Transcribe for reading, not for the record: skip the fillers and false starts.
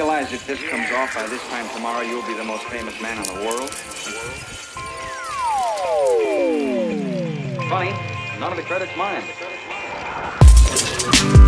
realize if this comes off by this time tomorrow, you'll be the most famous man in the world? Funny, none of the credit's mine.